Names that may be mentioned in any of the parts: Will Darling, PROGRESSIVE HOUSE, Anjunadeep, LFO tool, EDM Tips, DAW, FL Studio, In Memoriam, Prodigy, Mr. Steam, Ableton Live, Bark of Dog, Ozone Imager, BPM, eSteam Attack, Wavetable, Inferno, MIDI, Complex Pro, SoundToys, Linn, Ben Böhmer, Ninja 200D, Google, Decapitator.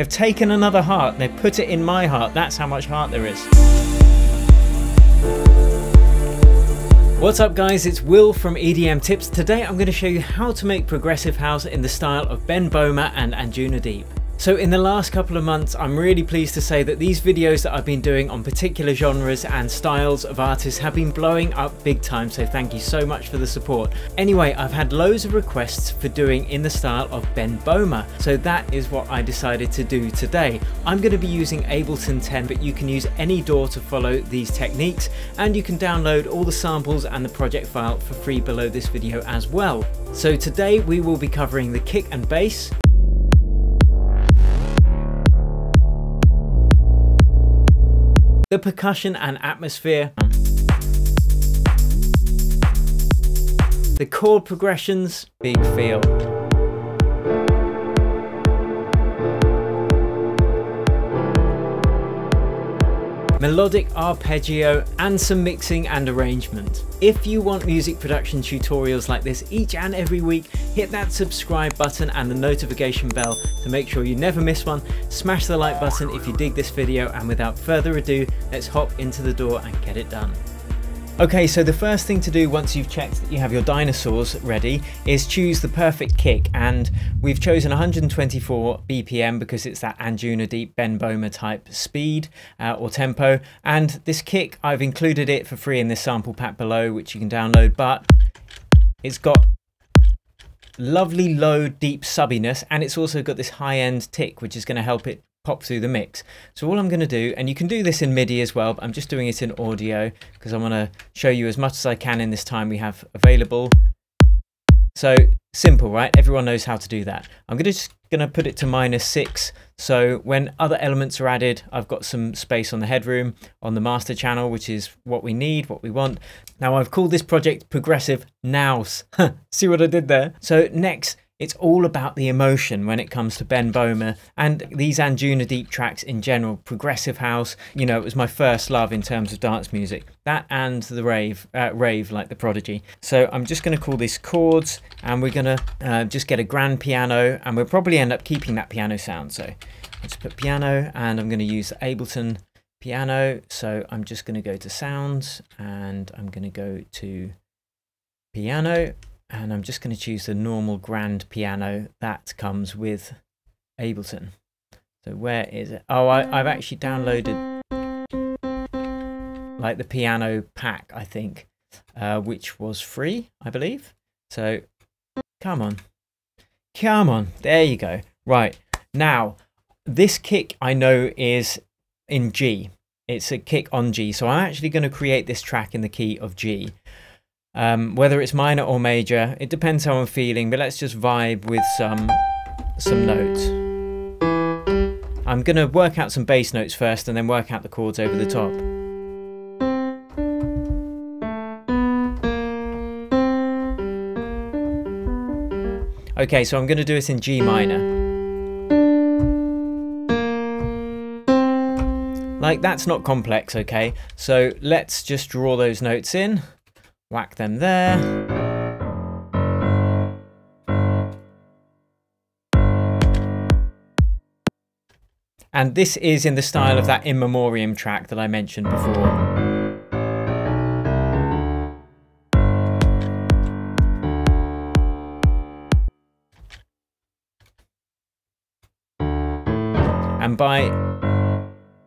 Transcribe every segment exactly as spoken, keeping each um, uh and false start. They've taken another heart, they've put it in my heart. That's how much heart there is. What's up guys, it's Will from E D M Tips. Today I'm going to show you how to make progressive house in the style of Ben Böhmer and Anjunadeep. So in the last couple of months, I'm really pleased to say that these videos that I've been doing on particular genres and styles of artists have been blowing up big time, so thank you so much for the support. Anyway, I've had loads of requests for doing in the style of Ben Böhmer, so that is what I decided to do today. I'm going to be using Ableton ten, but you can use any D A W to follow these techniques, and you can download all the samples and the project file for free below this video as well. So today we will be covering the kick and bass, the percussion and atmosphere, the chord progressions, big feel, melodic arpeggio, and some mixing and arrangement. If you want music production tutorials like this each and every week, hit that subscribe button and the notification bell to make sure you never miss one. Smash the like button if you dig this video, and without further ado, let's hop into the door and get it done. Okay, so the first thing to do once you've checked that you have your dinosaurs ready is choose the perfect kick, and we've chosen one hundred twenty-four B P M because it's that Anjunadeep Ben Böhmer type speed uh, or tempo, and this kick, I've included it for free in this sample pack below which you can download, but it's got lovely low deep subbiness and it's also got this high end tick which is going to help it pop through the mix. So all I'm going to do, and you can do this in MIDI as well, but I'm just doing it in audio because I want to show you as much as I can in this time we have available. So simple, right? Everyone knows how to do that. I'm gonna just going to put it to minus six, so when other elements are added I've got some space on the headroom on the master channel, which is what we need, what we want. Now I've called this project Progressive Nows. See what I did there? So next, it's all about the emotion when it comes to Ben Böhmer and these Anjunadeep tracks in general. Progressive house, you know, it was my first love in terms of dance music. That and the rave, uh, rave like the Prodigy. So I'm just going to call this chords, and we're going to uh, just get a grand piano, and we'll probably end up keeping that piano sound. So let's put piano, and I'm going to use Ableton piano. So I'm just going to go to sounds, and I'm going to go to piano. And I'm just going to choose the normal grand piano that comes with Ableton. So where is it? Oh, I, I've actually downloaded like the piano pack, I think, uh, which was free, I believe. So come on, come on. There you go. Right, now this kick I know is in G. It's a kick on G. So I'm actually going to create this track in the key of G. Um, whether it's minor or major, it depends how I'm feeling, but let's just vibe with some some notes. I'm going to work out some bass notes first and then work out the chords over the top. Okay, so I'm going to do it in G minor. Like, that's not complex, okay? So let's just draw those notes in. Whack them there. And this is in the style of that In Memoriam track that I mentioned before. And by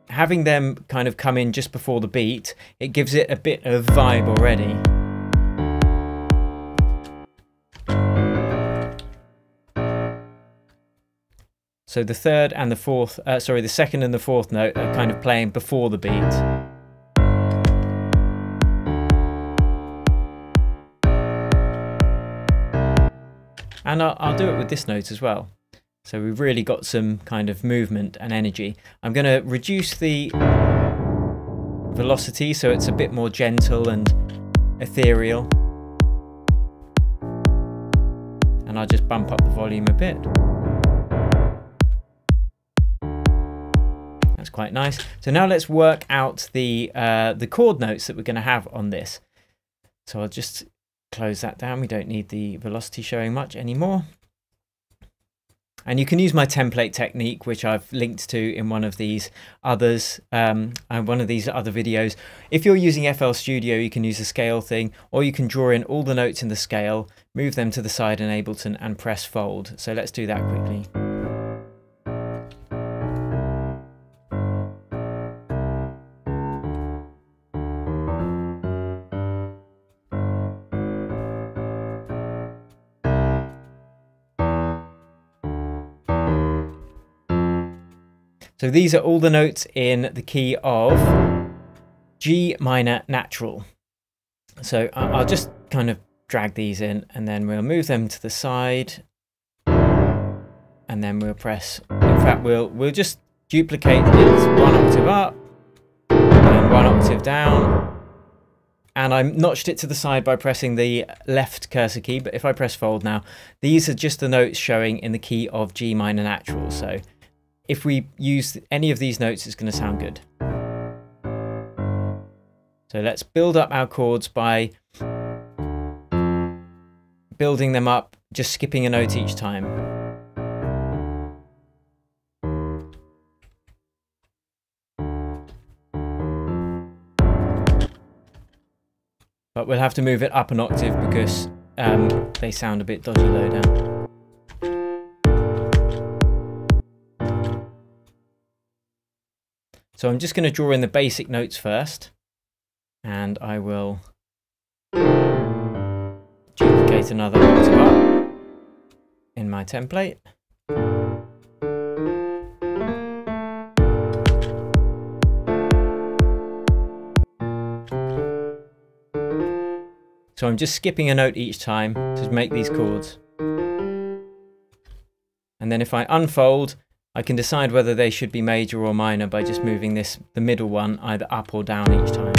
having them kind of come in just before the beat, it gives it a bit of vibe already. So the third and the fourth, uh, sorry, the second and the fourth note are kind of playing before the beat. And I'll, I'll do it with this note as well. So we've really got some kind of movement and energy. I'm going to reduce the velocity so it's a bit more gentle and ethereal. And I'll just bump up the volume a bit. That's quite nice. So now let's work out the uh, the chord notes that we're going to have on this. So I'll just close that down. We don't need the velocity showing much anymore. And you can use my template technique, which I've linked to in one of these others, um, and one of these other videos. If you're using F L Studio, you can use the scale thing, or you can draw in all the notes in the scale, move them to the side in Ableton and press fold. So let's do that quickly. So these are all the notes in the key of G minor natural. So I'll just kind of drag these in and then we'll move them to the side and then we'll press, in fact we'll we'll just duplicate this one octave up and one octave down. And I notched it to the side by pressing the left cursor key, but if I press fold now, these are just the notes showing in the key of G minor natural. So if we use any of these notes, it's going to sound good. So let's build up our chords by building them up, just skipping a note each time. But we'll have to move it up an octave because um, they sound a bit dodgy low down. So I'm just going to draw in the basic notes first, and I will duplicate another octave up in my template. So I'm just skipping a note each time to make these chords. And then if I unfold, I can decide whether they should be major or minor by just moving this, the middle one, either up or down each time.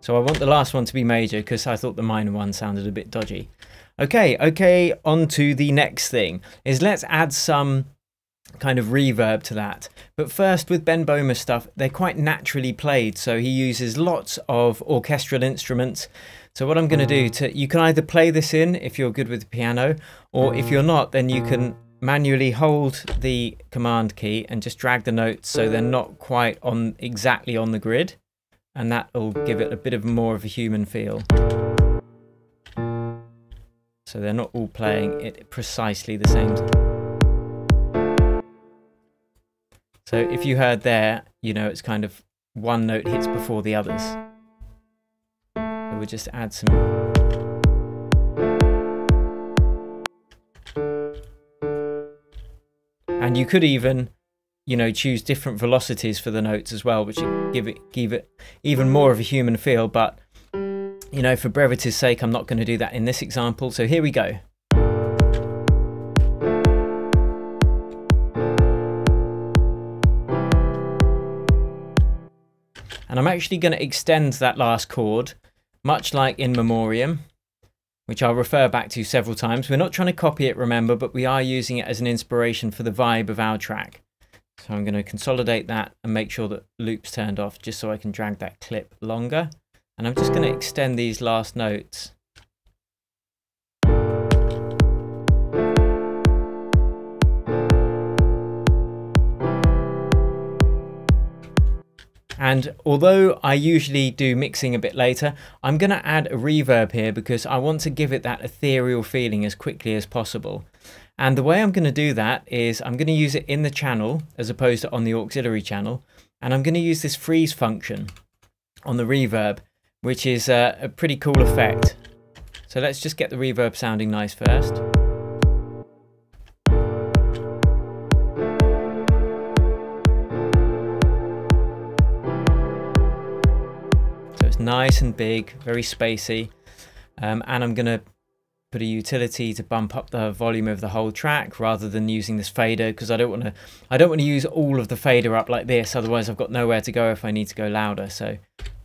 So I want the last one to be major because I thought the minor one sounded a bit dodgy. Okay, okay, on to the next thing, is let's add some kind of reverb to that. But first, with Ben Böhmer stuff, they're quite naturally played, so he uses lots of orchestral instruments. So what I'm going to do, to you can either play this in if you're good with the piano, or if you're not, then you can manually hold the command key and just drag the notes so they're not quite on exactly on the grid, and that'll give it a bit of more of a human feel. So they're not all playing it precisely the same. So if you heard there, you know, it's kind of one note hits before the others. So we'll just add some. And you could even, you know, choose different velocities for the notes as well, which give it, give it even more of a human feel. But, you know, for brevity's sake, I'm not going to do that in this example. So here we go. And I'm actually going to extend that last chord, much like In Memoriam, which I'll refer back to several times. We're not trying to copy it, remember, but we are using it as an inspiration for the vibe of our track. So I'm going to consolidate that and make sure that loop's turned off just so I can drag that clip longer. And I'm just going to extend these last notes. And although I usually do mixing a bit later, I'm going to add a reverb here because I want to give it that ethereal feeling as quickly as possible. And the way I'm going to do that is I'm going to use it in the channel as opposed to on the auxiliary channel. And I'm going to use this freeze function on the reverb, which is a, a pretty cool effect. So let's just get the reverb sounding nice first. Nice and big, very spacey, um, and I'm going to put a utility to bump up the volume of the whole track rather than using this fader, because I don't want to I don't want to use all of the fader up like this, otherwise I've got nowhere to go if I need to go louder. So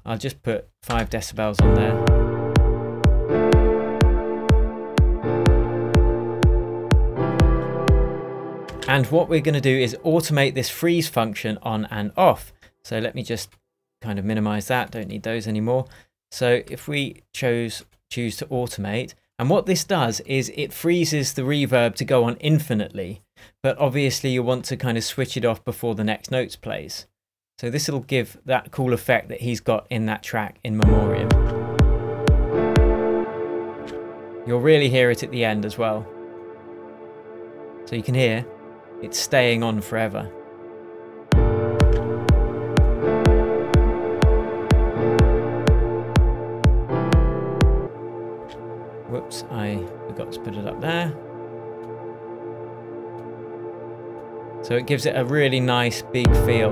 I'll just put five decibels on there. And what we're going to do is automate this freeze function on and off. So let me just kind of minimize that, don't need those anymore. So if we chose choose to automate, and what this does is it freezes the reverb to go on infinitely, but obviously you want to kind of switch it off before the next notes plays. So this will give that cool effect that he's got in that track, In Memoriam. You'll really hear it at the end as well. So you can hear it's staying on forever. Whoops, I forgot to put it up there. So it gives it a really nice big feel.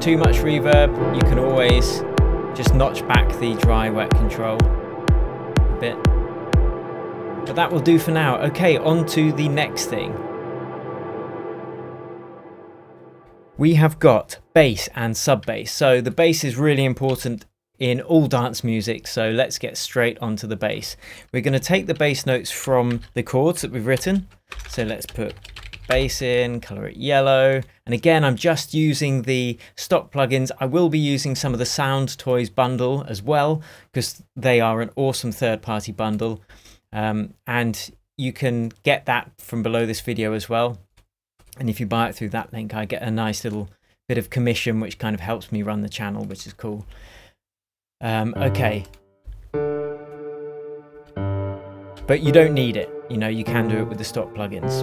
Too much reverb, you can always just notch back the dry wet control a bit. But that will do for now. Okay, on to the next thing. We have got bass and sub bass. So the bass is really important in all dance music, so let's get straight onto the bass. We're going to take the bass notes from the chords that we've written. So let's put bass in, color it yellow, and again I'm just using the stock plugins. I will be using some of the SoundToys bundle as well, because they are an awesome third-party bundle, um, and you can get that from below this video as well. And if you buy it through that link, I get a nice little bit of commission, which kind of helps me run the channel, which is cool. Um, okay, but you don't need it, you know, you can do it with the stock plugins.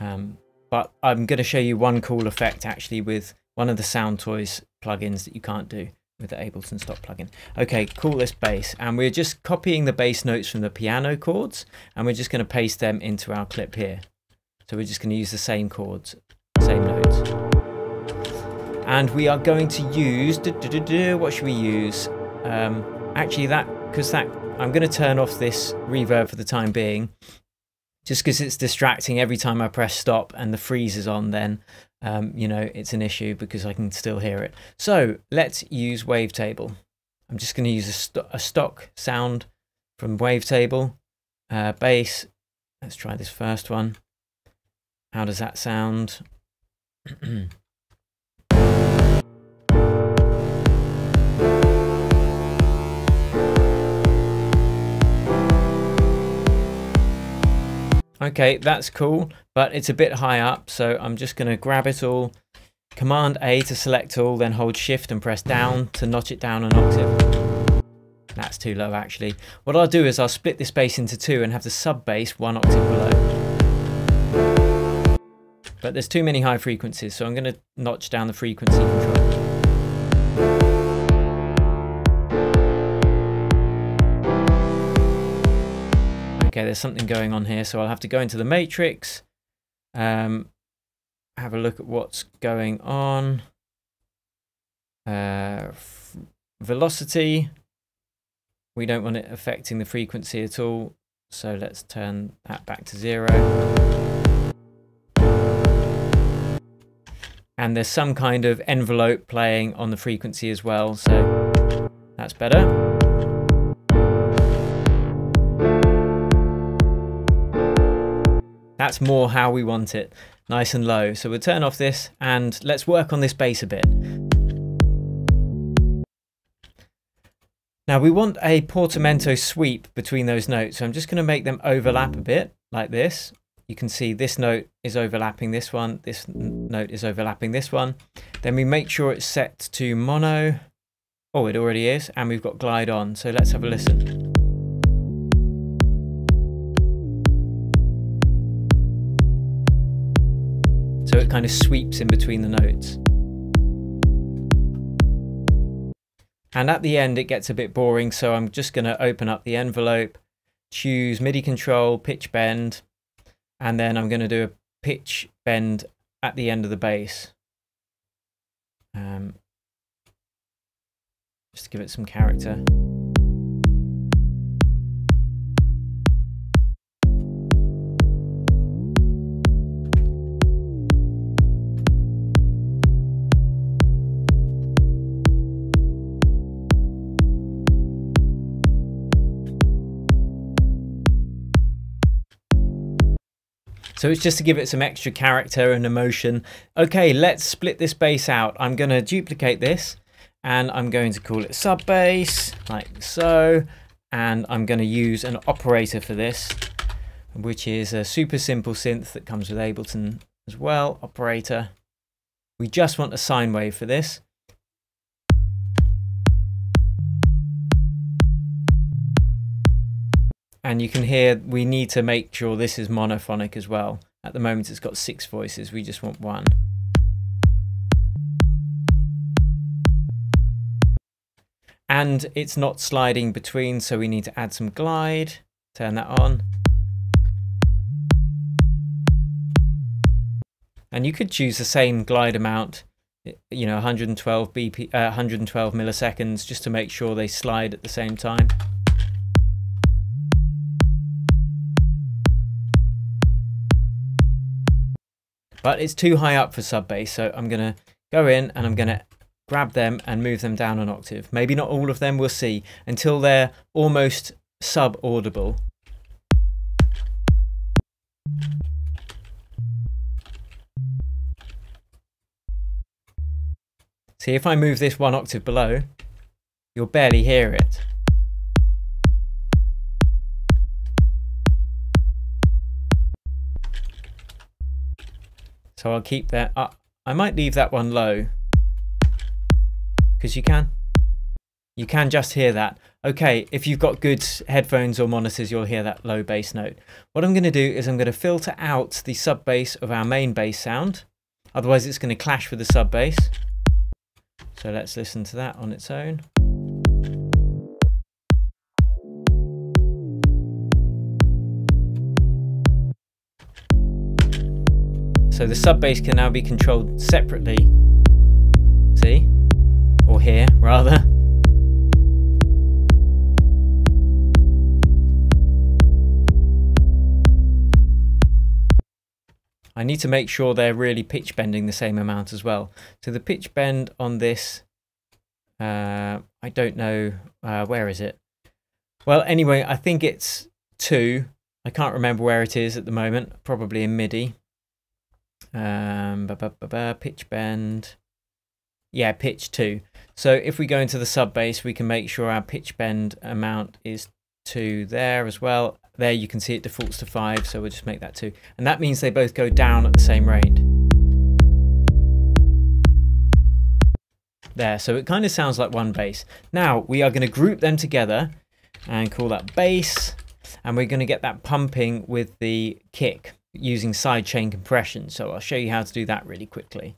Um, but I'm going to show you one cool effect actually with one of the SoundToys plugins that you can't do with the Ableton stock plugin. Okay, call this bass, and we're just copying the bass notes from the piano chords, and we're just going to paste them into our clip here. So we're just going to use the same chords, same notes, and we are going to use duh, duh, duh, duh, what should we use? Um, actually, that because that I'm going to turn off this reverb for the time being. Just because it's distracting every time I press stop and the freeze is on, then, um, you know, it's an issue because I can still hear it. So let's use Wavetable. I'm just going to use a, st a stock sound from Wavetable. Uh, bass. Let's try this first one. How does that sound? Okay, that's cool, but it's a bit high up, so I'm just going to grab it all, Command A to select all, then hold Shift and press down to notch it down an octave. That's too low actually. What I'll do is I'll split this bass into two and have the sub bass one octave below. But there's too many high frequencies, so I'm going to notch down the frequency control. Okay, there's something going on here, so I'll have to go into the matrix, um, have a look at what's going on. Uh, velocity, we don't want it affecting the frequency at all, so let's turn that back to zero. And there's some kind of envelope playing on the frequency as well, so that's better. That's more how we want it, nice and low. So we'll turn off this and let's work on this bass a bit. Now we want a portamento sweep between those notes. So I'm just going to make them overlap a bit like this. You can see this note is overlapping this one. This note is overlapping this one. Then we make sure it's set to mono. Oh, it already is. And we've got glide on. So let's have a listen. So it kind of sweeps in between the notes. And at the end it gets a bit boring, so I'm just going to open up the envelope, choose MIDI control, pitch bend, and then I'm going to do a pitch bend at the end of the bass. Um, just to give it some character. So it's just to give it some extra character and emotion. Okay, let's split this bass out. I'm going to duplicate this and I'm going to call it sub bass, like so. And I'm going to use an operator for this, which is a super simple synth that comes with Ableton as well, operator. We just want a sine wave for this. And you can hear we need to make sure this is monophonic as well. At the moment it's got six voices, we just want one. And it's not sliding between, so we need to add some glide. Turn that on. And you could choose the same glide amount, you know, one hundred twelve B P, uh, one hundred twelve milliseconds, just to make sure they slide at the same time. But it's too high up for sub bass, so I'm gonna go in and I'm gonna grab them and move them down an octave. Maybe not all of them, we'll see, until they're almost sub-audible. See, if I move this one octave below, you'll barely hear it. So I'll keep that up. I might leave that one low, because you can. You can just hear that. Okay, if you've got good headphones or monitors, you'll hear that low bass note. What I'm going to do is I'm going to filter out the sub bass of our main bass sound. Otherwise it's going to clash with the sub bass. So let's listen to that on its own. So the sub bass can now be controlled separately. See? Or here, rather. I need to make sure they're really pitch bending the same amount as well. So the pitch bend on this, uh, I don't know, uh, where is it? Well, anyway, I think it's two. I can't remember where it is at the moment, probably in MIDI. Um, ba -ba -ba -ba, pitch bend. Yeah, pitch two. So if we go into the sub bass, we can make sure our pitch bend amount is two there as well. There you can see it defaults to five, so we'll just make that two. And that means they both go down at the same rate. There, so it kind of sounds like one bass. Now we are going to group them together and call that bass. And we're going to get that pumping with the kick using sidechain compression. So I'll show you how to do that really quickly.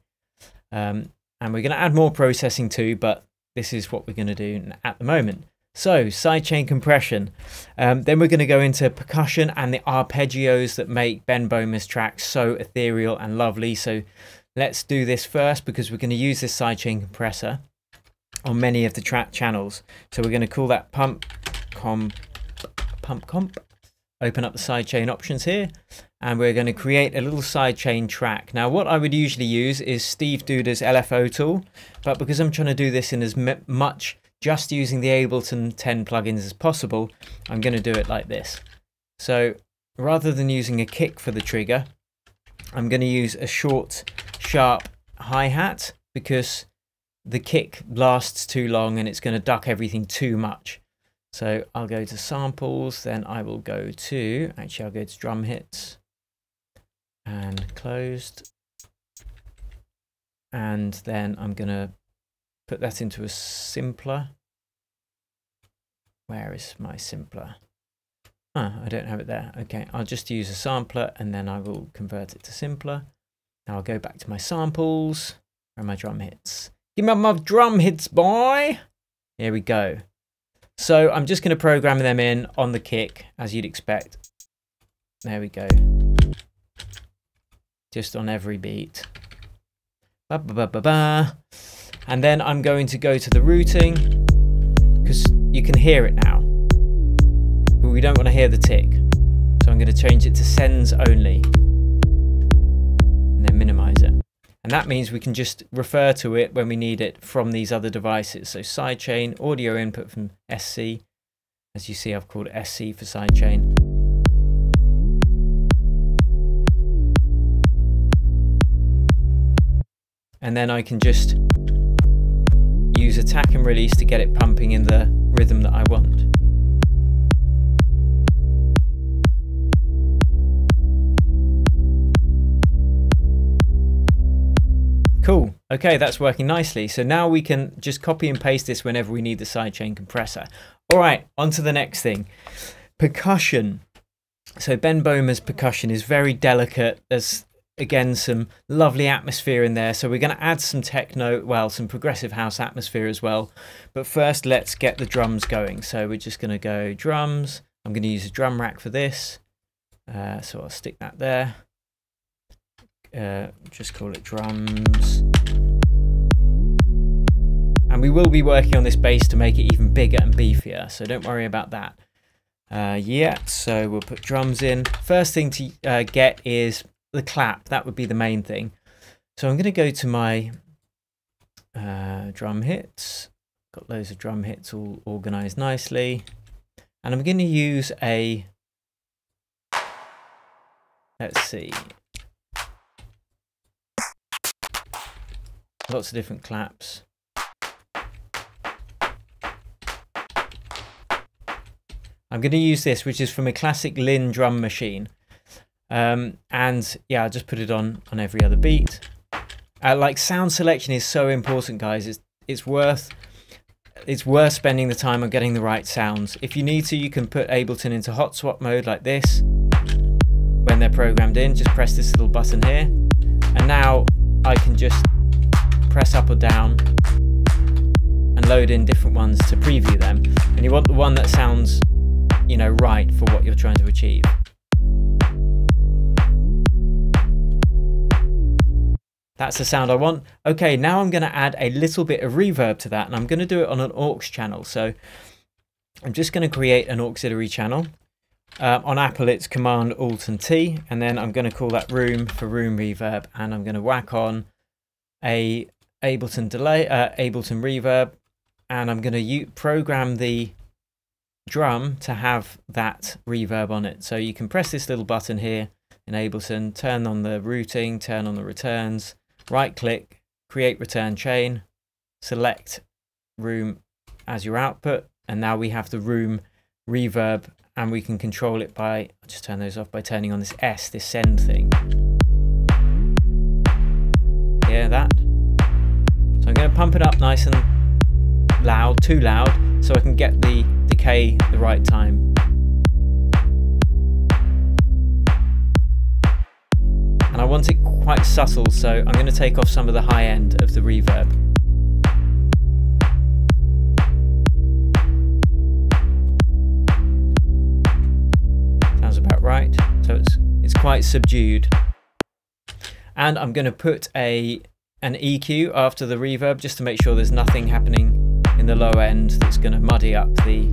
Um, And we're going to add more processing too, but this is what we're going to do at the moment. So sidechain compression. Um, then we're going to go into percussion and the arpeggios that make Ben Böhmer's tracks so ethereal and lovely. So let's do this first, because we're going to use this sidechain compressor on many of the track channels. So we're going to call that pump comp, pump comp. Open up the sidechain options here. And we're going to create a little sidechain track. Now what I would usually use is Steve Duda's L F O tool, but because I'm trying to do this in as much just using the Ableton ten plugins as possible, I'm going to do it like this. So rather than using a kick for the trigger, I'm going to use a short, sharp hi-hat, because the kick lasts too long and it's going to duck everything too much. So I'll go to samples, then I will go to, actually I'll go to drum hits. And closed, and then I'm gonna put that into a simpler. Where is my simpler? Ah, I don't have it there. Okay, I'll just use a sampler and then I will convert it to simpler. Now I'll go back to my samples and my drum hits. Give me my drum hits, boy! Here we go. So I'm just gonna program them in on the kick, as you'd expect. There we go. Just on every beat. Ba, ba, ba, ba, ba. And then I'm going to go to the routing, because you can hear it now, but we don't want to hear the tick. So I'm going to change it to sends only, and then minimize it. And that means we can just refer to it when we need it from these other devices. So sidechain, audio input from S C. As you see, I've called S C for sidechain. and then I can just use attack and release to get it pumping in the rhythm that I want. Cool, okay, that's working nicely. So now we can just copy and paste this whenever we need the sidechain compressor. All right, on to the next thing, percussion. So Ben Böhmer's percussion is very delicate. There's, again, some lovely atmosphere in there. So we're gonna add some techno, well, some progressive house atmosphere as well. But first, let's get the drums going. So we're just gonna go drums. I'm gonna use a drum rack for this. Uh, so I'll stick that there. Uh, just call it drums, and we will be working on this bass to make it even bigger and beefier, so don't worry about that uh, yet. So we'll put drums in. First thing to uh, get is the clap. That would be the main thing. So I'm going to go to my uh, drum hits. Got loads of drum hits all organized nicely, and I'm going to use a, let's see, lots of different claps. I'm going to use this, which is from a classic Linn drum machine. Um, and yeah, I'll just put it on on every other beat. Uh, like, sound selection is so important, guys. It's, it's, worth, it's worth spending the time on getting the right sounds. If you need to, you can put Ableton into hot swap mode like this. When they're programmed in, just press this little button here. And now I can just press up or down and load in different ones to preview them, and you want the one that sounds, you know, right for what you're trying to achieve. That's the sound I want. Okay, now I'm going to add a little bit of reverb to that, and I'm going to do it on an aux channel. So I'm just going to create an auxiliary channel. Uh, on Apple, it's Command Alt and T, and then I'm going to call that room for room reverb, and I'm going to whack on a Ableton delay, uh, Ableton reverb, and I'm going to program the drum to have that reverb on it. So you can press this little button here in Ableton, turn on the routing, turn on the returns, right click, create return chain, select room as your output, and now we have the room reverb, and we can control it by, I'll just turn those off by turning on this S, this send thing. Hear that? So I'm going to pump it up nice and loud, too loud, so I can get the decay the right time. And I want it quite subtle, so I'm going to take off some of the high end of the reverb. Sounds about right. So it's it's quite subdued. And I'm going to put a an E Q after the reverb just to make sure there's nothing happening in the low end that's going to muddy up the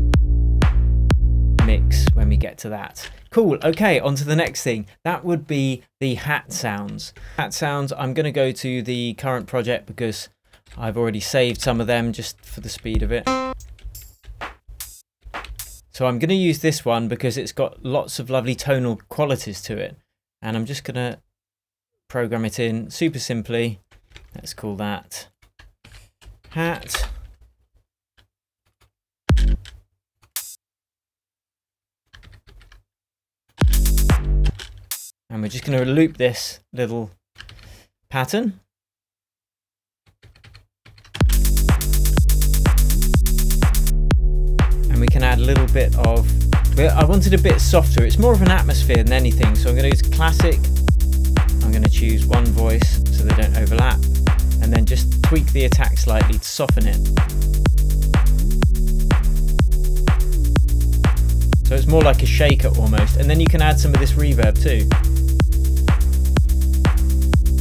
mix when we get to that. Cool, okay, on to the next thing. That would be the hat sounds. Hat sounds, I'm going to go to the current project because I've already saved some of them just for the speed of it. So I'm going to use this one because it's got lots of lovely tonal qualities to it. And I'm just going to program it in super simply. Let's call that hat. And we're just going to loop this little pattern. And we can add a little bit of, I wanted a bit softer. It's more of an atmosphere than anything. So I'm going to use classic. I'm going to choose one voice so they don't overlap, and then just tweak the attack slightly to soften it. So it's more like a shaker almost, and then you can add some of this reverb too,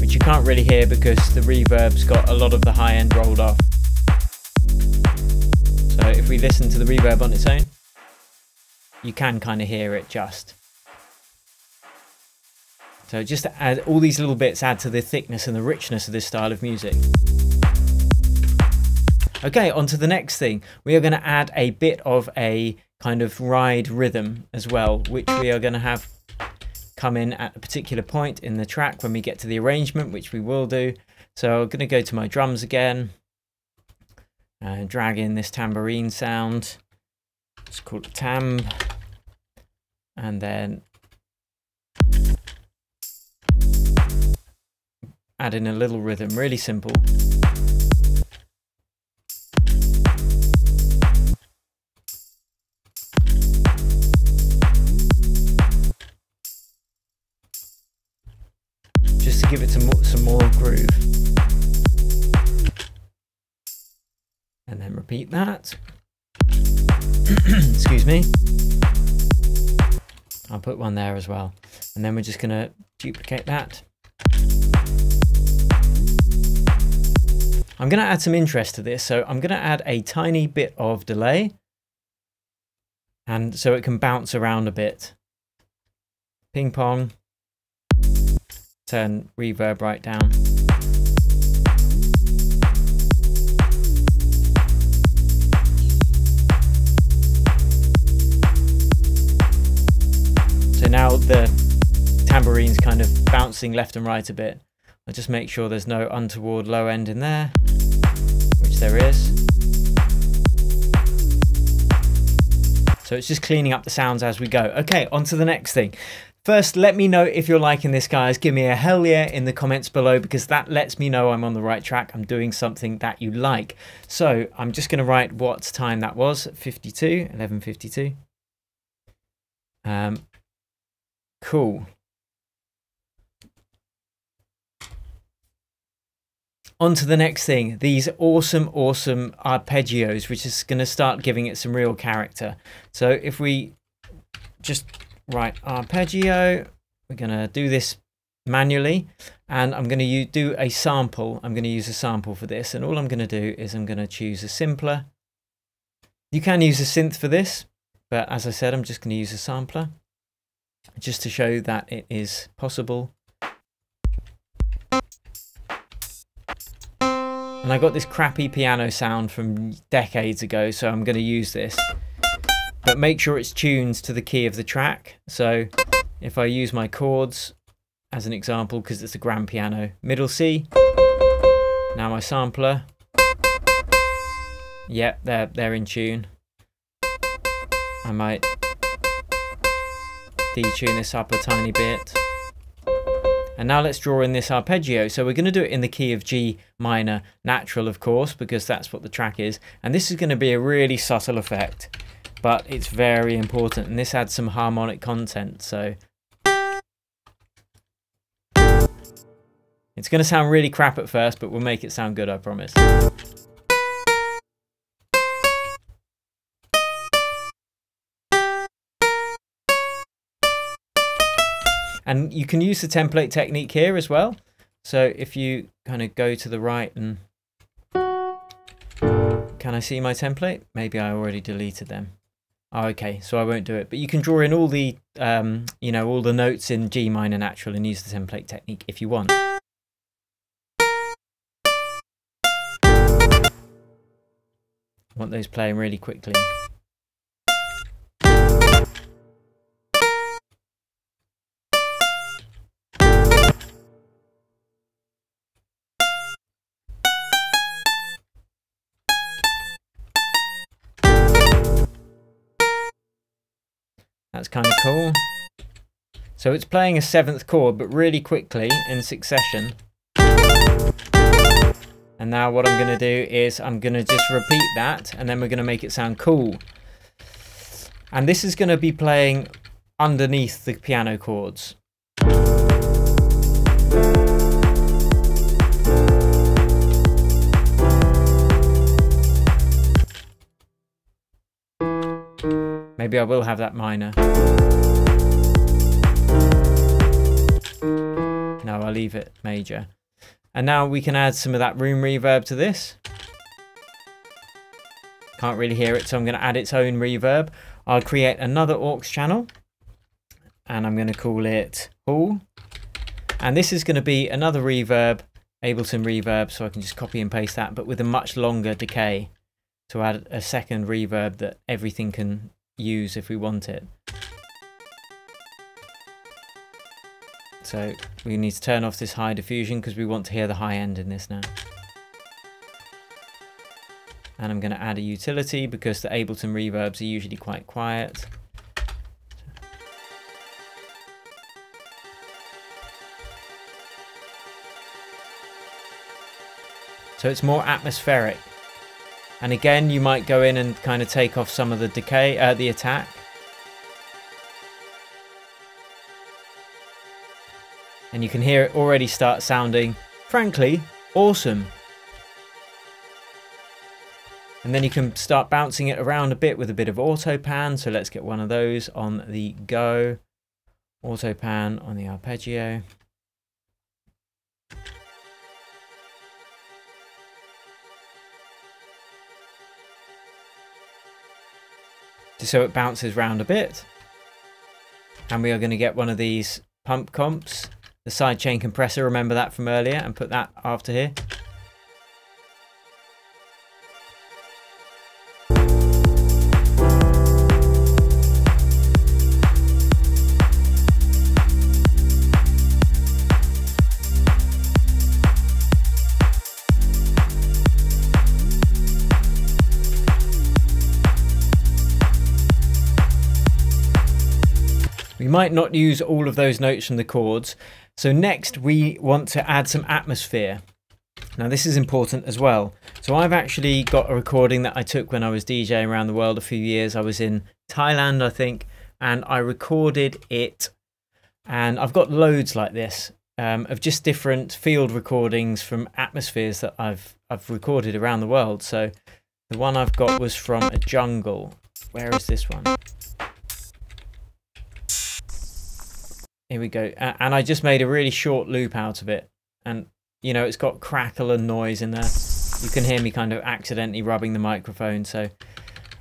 which you can't really hear because the reverb's got a lot of the high end rolled off. So if we listen to the reverb on its own, you can kind of hear it just. So just to add all these little bits, add to the thickness and the richness of this style of music. Okay, on to the next thing. We are going to add a bit of a kind of ride rhythm as well, which we are going to have come in at a particular point in the track when we get to the arrangement, which we will do. So I'm going to go to my drums again and drag in this tambourine sound. It's called a tam. And then add in a little rhythm, really simple. Just to give it some more, some more groove. And then repeat that. Excuse me. I'll put one there as well. And then we're just going to duplicate that. I'm going to add some interest to this. So I'm going to add a tiny bit of delay. And so it can bounce around a bit. Ping pong. Turn reverb right down. So now the tambourine's kind of bouncing left and right a bit. I'll just make sure there's no untoward low end in there, which there is. So it's just cleaning up the sounds as we go. Okay, on to the next thing. First, let me know if you're liking this, guys. Give me a hell yeah in the comments below, because that lets me know I'm on the right track. I'm doing something that you like. So I'm just going to write what time that was, fifty-two, eleven fifty-two. Um, cool. On to the next thing, these awesome, awesome arpeggios, which is going to start giving it some real character. So if we just... Right, arpeggio, we're going to do this manually, and I'm going to do a sample. I'm going to use a sample for this, and all I'm going to do is I'm going to choose a sampler. You can use a synth for this, but as I said, I'm just going to use a sampler just to show that it is possible. And I got this crappy piano sound from decades ago, so I'm going to use this. But make sure it's tuned to the key of the track. So if I use my chords as an example, because it's a grand piano, middle C, now my sampler, yep, they're, they're in tune. I might detune this up a tiny bit. And now let's draw in this arpeggio. So we're going to do it in the key of G minor natural, of course, because that's what the track is. And this is going to be a really subtle effect, but it's very important, and this adds some harmonic content, so... It's going to sound really crap at first, but we'll make it sound good, I promise. And you can use the template technique here as well. So if you kind of go to the right and... Can I see my template? Maybe I already deleted them. Oh, okay, so I won't do it. But you can draw in all the, um, you know, all the notes in G minor natural and use the template technique if you want. I want those playing really quickly. That's kind of cool. So it's playing a seventh chord, but really quickly in succession. And now what I'm going to do is I'm going to just repeat that, and then we're going to make it sound cool. And this is going to be playing underneath the piano chords. Maybe I will have that minor. No, I'll leave it major. And now we can add some of that room reverb to this. Can't really hear it, so I'm going to add its own reverb. I'll create another aux channel, and I'm going to call it Hall. And this is going to be another reverb, Ableton reverb, so I can just copy and paste that, but with a much longer decay to add a second reverb that everything can use if we want it. So we need to turn off this high diffusion because we want to hear the high end in this now. And I'm going to add a utility because the Ableton reverbs are usually quite quiet. So it's more atmospheric. And again, you might go in and kind of take off some of the decay, uh, the attack. And you can hear it already start sounding, frankly, awesome. And then you can start bouncing it around a bit with a bit of auto pan. So let's get one of those on the go. Auto pan on the arpeggio. So it bounces around a bit. And we are going to get one of these pump comps, the sidechain compressor, remember that from earlier, and put that after here. We might not use all of those notes from the chords. So next we want to add some atmosphere. Now this is important as well. So I've actually got a recording that I took when I was DJing around the world a few years. I was in Thailand, I think, and I recorded it. And I've got loads like this um, of just different field recordings from atmospheres that I've, I've recorded around the world. So the one I've got was from a jungle. Where is this one? Here we go. And I just made a really short loop out of it. And, you know, it's got crackle and noise in there. You can hear me kind of accidentally rubbing the microphone. So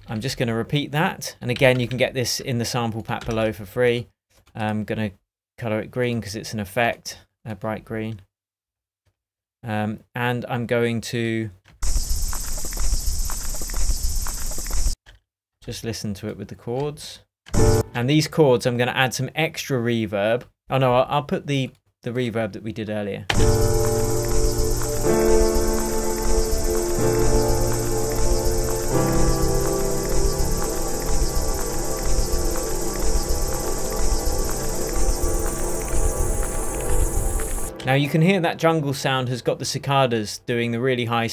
I'm just going to repeat that. And again, you can get this in the sample pack below for free. I'm going to color it green because it's an effect, a bright green. Um, and I'm going to just listen to it with the chords. And these chords, I'm going to add some extra reverb. Oh no, I'll, I'll put the, the reverb that we did earlier. Now you can hear that jungle sound has got the cicadas doing the really high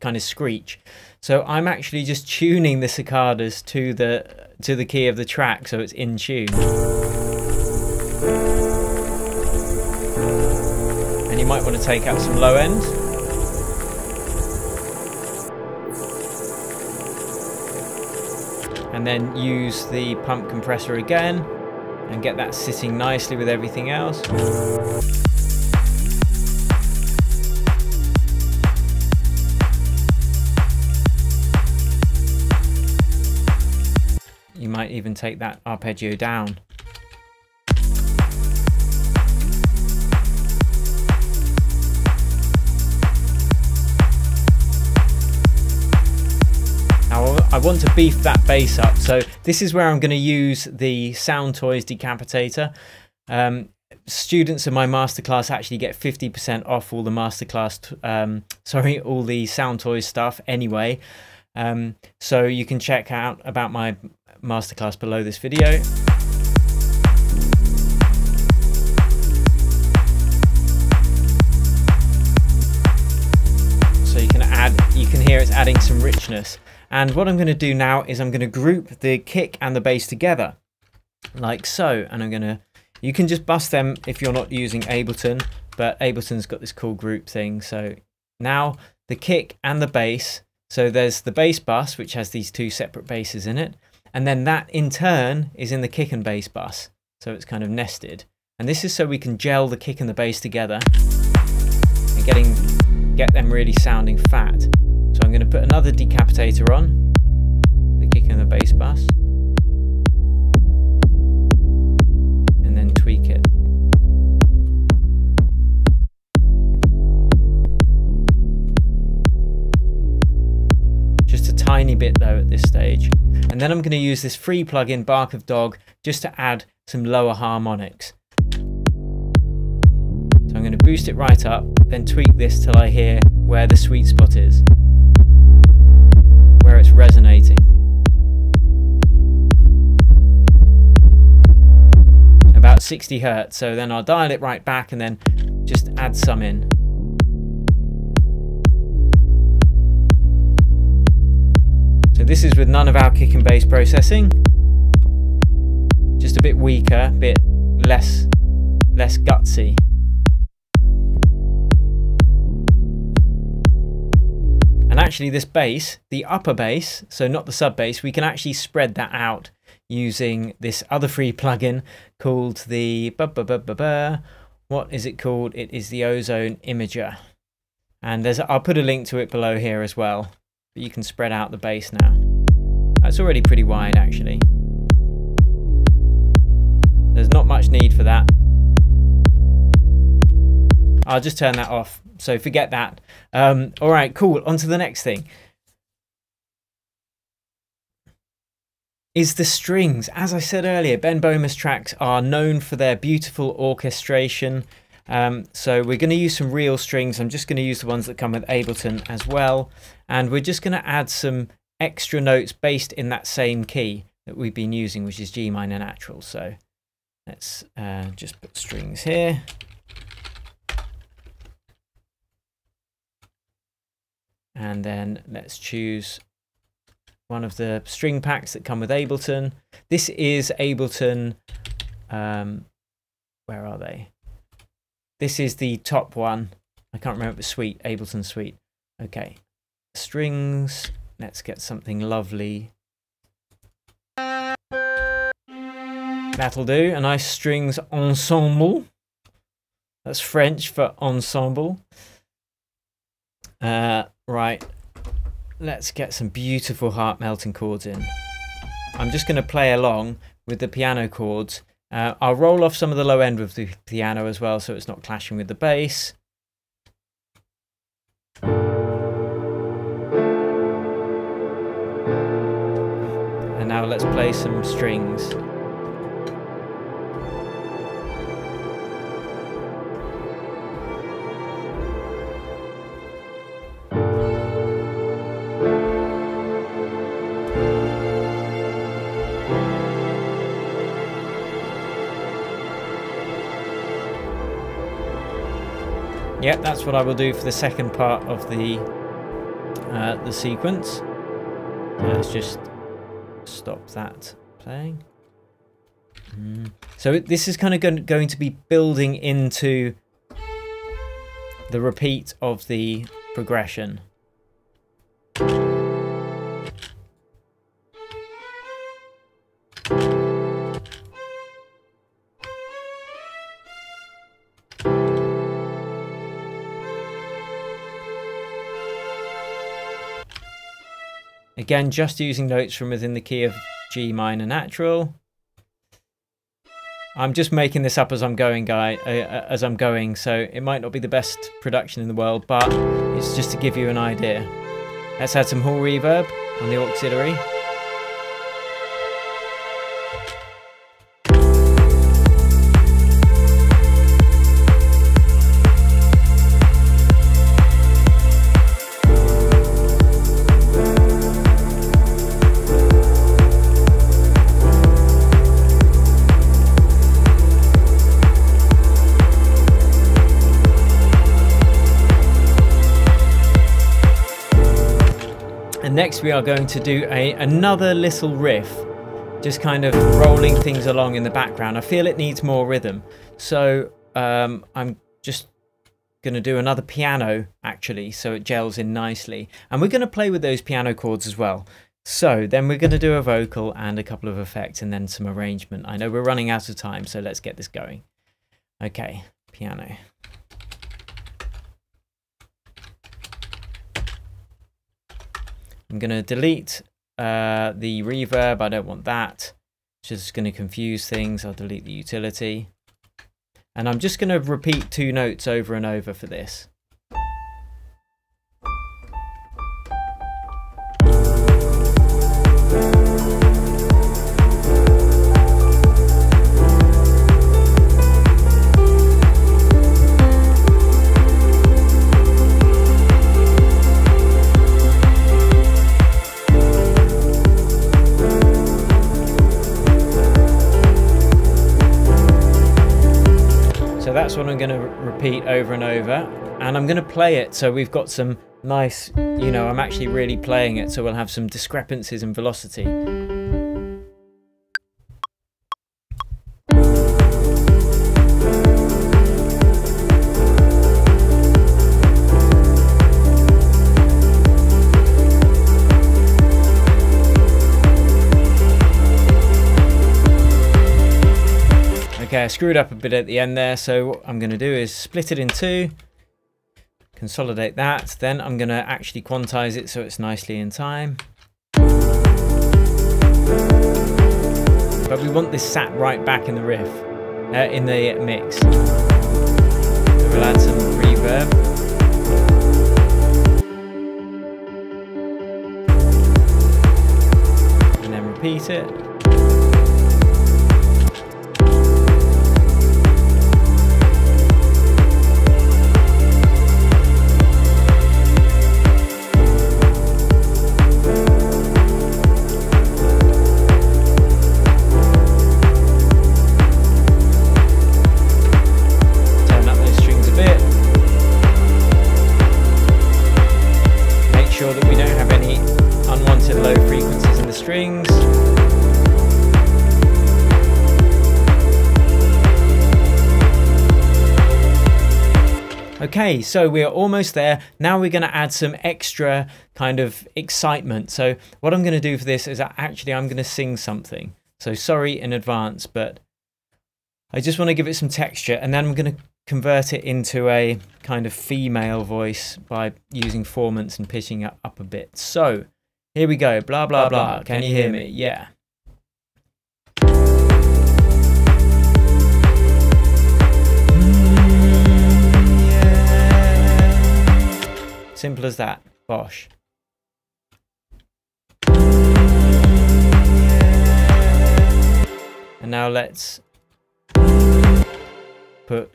kind of screech. So I'm actually just tuning the cicadas to the to the key of the track, so it's in tune. And you might want to take out some low end. And then use the pump compressor again and get that sitting nicely with everything else. You might even take that arpeggio down. Now I want to beef that bass up, so this is where I'm going to use the SoundToys Decapitator. Um, students of my masterclass actually get fifty percent off all the masterclass, um, sorry, all the SoundToys stuff anyway. Um, so you can check out about my masterclass below this video. So you can add, you can hear it's adding some richness. And what I'm going to do now is I'm going to group the kick and the bass together, like so. And I'm going to, you can just bust them if you're not using Ableton, but Ableton's got this cool group thing. So now the kick and the bass. So there's the bass bus, which has these two separate basses in it. And then that in turn is in the kick and bass bus. So it's kind of nested. And this is so we can gel the kick and the bass together and getting, get them really sounding fat. So I'm going to put another decapitator on, the kick and the bass bus, and then tweak it. Just a tiny bit though at this stage. And then I'm going to use this free plugin Bark of Dog just to add some lower harmonics. So I'm going to boost it right up, then tweak this till I hear where the sweet spot is, where it's resonating. About sixty hertz, so then I'll dial it right back and then just add some in. So this is with none of our kick and bass processing, just a bit weaker, a bit less, less gutsy. And actually this bass, the upper bass, so not the sub bass, we can actually spread that out using this other free plugin called the, bu bu bu bu bu, what is it called? It is the Ozone Imager. And there's, I'll put a link to it below here as well. But you can spread out the bass now. That's already pretty wide actually. There's not much need for that. I'll just turn that off, so forget that. Um, all right, cool, on to the next thing. Is the strings. As I said earlier, Ben Böhmer's tracks are known for their beautiful orchestration. Um, so we're going to use some real strings. I'm just going to use the ones that come with Ableton as well. And we're just going to add some extra notes based in that same key that we've been using, which is G minor natural. So let's uh, just put strings here. And then let's choose one of the string packs that come with Ableton. This is Ableton. Um, where are they? This is the top one. I can't remember the suite, Ableton suite. Okay, strings. Let's get something lovely. That'll do, a nice strings ensemble. That's French for ensemble. Uh, right, let's get some beautiful heart melting chords in. I'm just going to play along with the piano chords. Uh, I'll roll off some of the low end with the piano as well, so it's not clashing with the bass. And now let's play some strings. Yep, that's what I will do for the second part of the uh, the sequence. Let's just stop that playing. Mm. So this is kind of going to be building into the repeat of the progression. Again, just using notes from within the key of G minor natural. I'm just making this up as I'm going, guy. Uh, as I'm going, so it might not be the best production in the world, but it's just to give you an idea. Let's add some hall reverb on the auxiliary. Next we are going to do a, another little riff, just kind of rolling things along in the background. I feel it needs more rhythm, so um, I'm just going to do another piano actually, so it gels in nicely. And we're going to play with those piano chords as well. So then we're going to do a vocal and a couple of effects and then some arrangement. I know we're running out of time, so let's get this going. Okay, piano. I'm going to delete uh, the reverb, I don't want that. It's just going to confuse things. I'll delete the utility. And I'm just going to repeat two notes over and over for this. that's what I'm going to repeat over and over, and I'm going to play it so we've got some nice, you know, I'm actually really playing it, so we'll have some discrepancies in velocity. I screwed up a bit at the end there, so what I'm going to do is split it in two, consolidate that, then I'm going to actually quantize it so it's nicely in time. But we want this sat right back in the riff, uh, in the mix. So we'll add some reverb. And then repeat it. Okay, so we are almost there. Now we're going to add some extra kind of excitement. So what I'm going to do for this is actually I'm going to sing something. So sorry in advance, but I just want to give it some texture, and then I'm going to convert it into a kind of female voice by using formants and pitching it up a bit. So here we go. Blah, blah, blah. Can, Can you hear me? me? Yeah. Simple as that. Bosh. And now let's put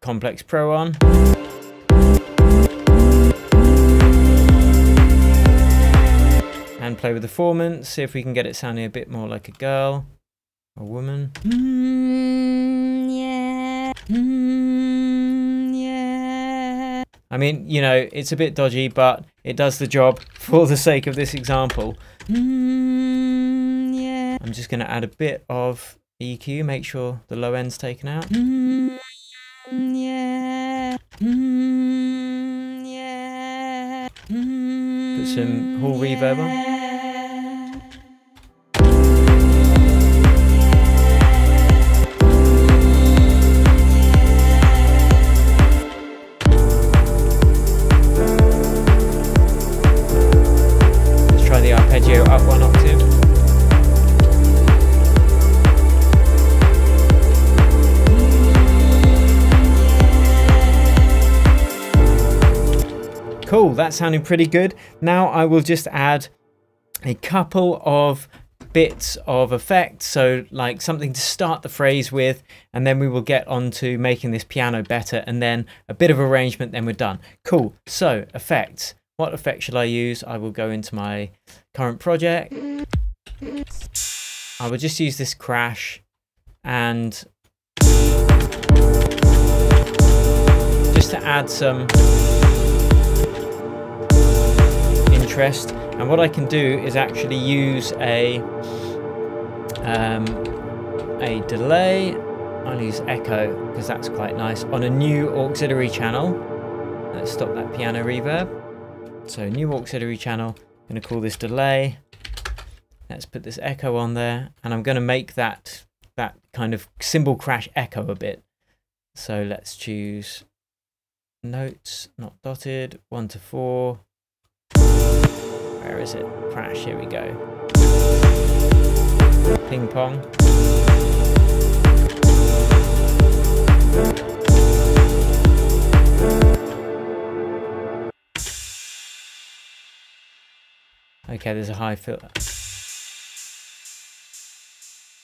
Complex Pro on. And play with the formants, see if we can get it sounding a bit more like a girl, a woman. Mm, yeah. Mm, yeah. I mean, you know, it's a bit dodgy, but it does the job for the sake of this example. Mm, yeah. I'm just going to add a bit of E Q, make sure the low end's taken out. Mm, yeah. Mm, yeah. Mm, put some hall yeah. reverb on. Up one octave. Cool, that's sounding pretty good. Now I will just add a couple of bits of effect, so like something to start the phrase with, and then we will get on to making this piano better, and then a bit of arrangement, then we're done. Cool, so effects. What effect should I use? I will go into my current project. I will just use this crash and just to add some interest. And what I can do is actually use a um, a delay. I'll use echo because that's quite nice on a new auxiliary channel. Let's stop that piano reverb. So new auxiliary channel, I'm going to call this delay, let's put this echo on there, and I'm going to make that that kind of cymbal crash echo a bit. So let's choose notes, not dotted, one to four, where is it, crash, here we go, ping pong. Okay, there's a high filter.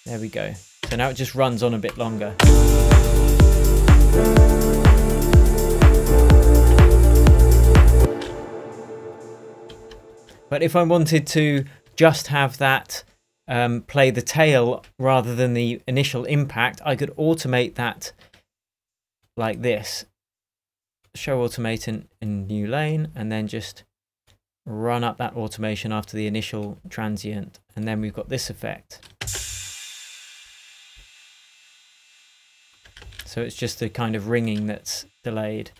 There we go. So now it just runs on a bit longer. But if I wanted to just have that um, play the tail rather than the initial impact, I could automate that like this, show automaton in new lane, and then just run up that automation after the initial transient, and then we've got this effect. So it's just the kind of ringing that's delayed,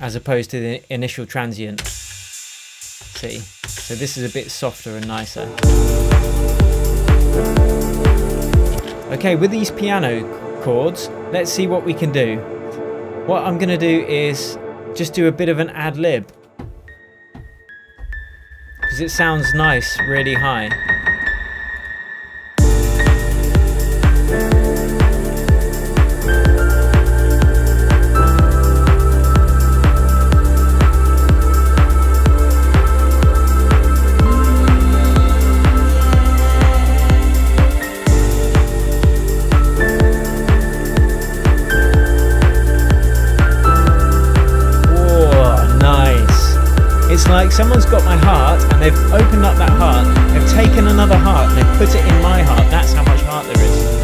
as opposed to the initial transient. See? So this is a bit softer and nicer. Okay, with these piano chords, let's see what we can do. What I'm going to do is just do a bit of an ad lib, because it sounds nice really high. Like someone's got my heart and they've opened up that heart, they've taken another heart and they've put it in my heart. That's how much heart there is.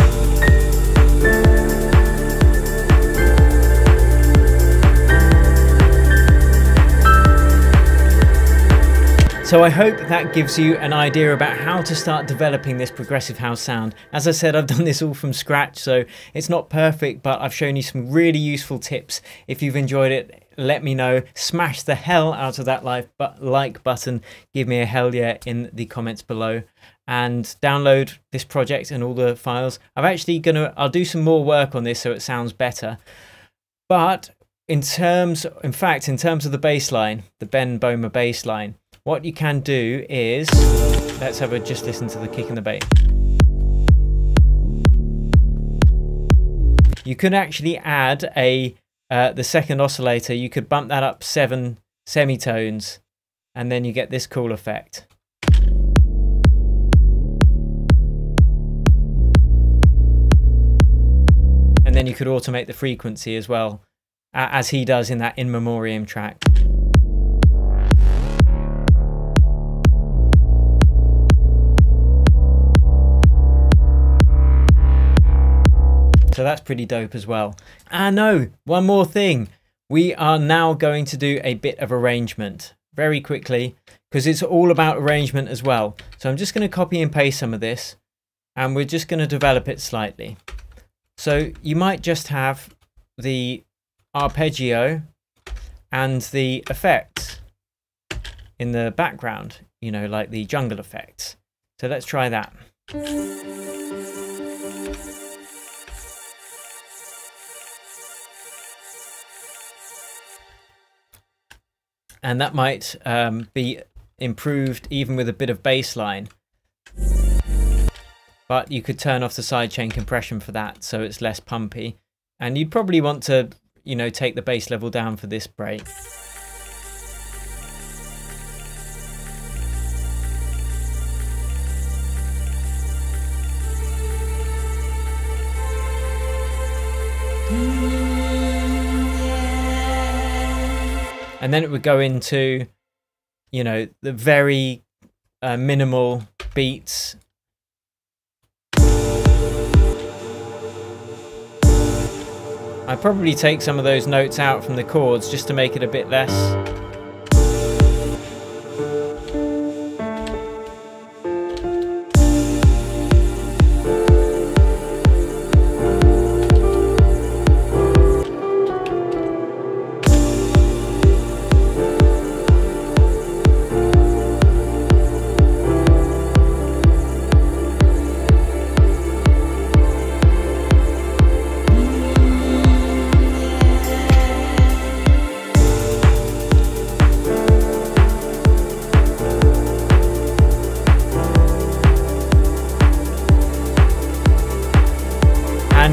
So I hope that gives you an idea about how to start developing this progressive house sound. As I said, I've done this all from scratch, so it's not perfect, but I've shown you some really useful tips. If you've enjoyed it, let me know. Smash the hell out of that like, but like button. Give me a hell yeah in the comments below, and download this project and all the files. I'm actually gonna, I'll do some more work on this so it sounds better. But in terms, in fact, in terms of the bass line, the Ben Böhmer bass line, what you can do is, let's have a just listen to the kick and the bass. You can actually add a Uh, the second oscillator, you could bump that up seven semitones, and then you get this cool effect. And then you could automate the frequency as well, uh, as he does in that In Memoriam track. So that's pretty dope as well. And no, one more thing. We are now going to do a bit of arrangement very quickly, because it's all about arrangement as well. So I'm just going to copy and paste some of this, and we're just going to develop it slightly. So you might just have the arpeggio and the effects in the background, you know, like the jungle effects. So let's try that. And that might um, be improved even with a bit of bass line. But you could turn off the sidechain compression for that, so it's less pumpy. And you'd probably want to, you know, take the bass level down for this break. And then it would go into, you know, the very uh, minimal beats. I'd probably take some of those notes out from the chords just to make it a bit less.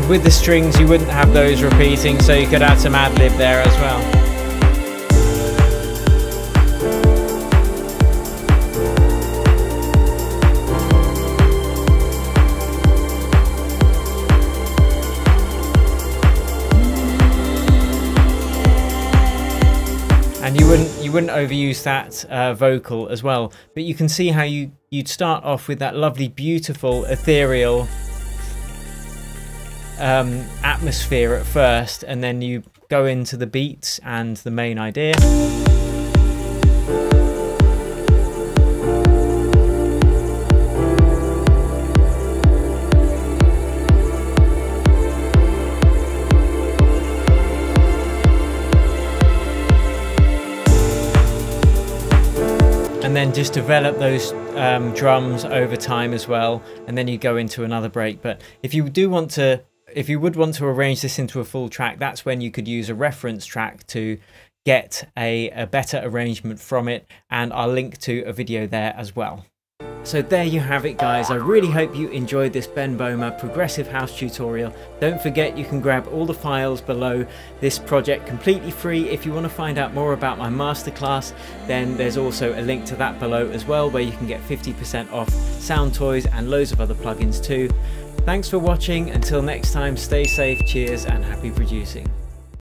With the strings, you wouldn't have those repeating, so you could add some ad-lib there as well. And you wouldn't you wouldn't overuse that uh, vocal as well. But you can see how you you'd start off with that lovely, beautiful, ethereal um, atmosphere at first, and then you go into the beats and the main idea. And then just develop those um, drums over time as well, and then you go into another break. But if you do want to, if you would want to arrange this into a full track, that's when you could use a reference track to get a, a better arrangement from it, and I'll link to a video there as well. So there you have it, guys. I really hope you enjoyed this Ben Böhmer progressive house tutorial. Don't forget you can grab all the files below this project completely free. If you want to find out more about my masterclass, then there's also a link to that below as well, where you can get fifty percent off SoundToys and loads of other plugins too. Thanks for watching. Until next time, stay safe, cheers, and happy producing.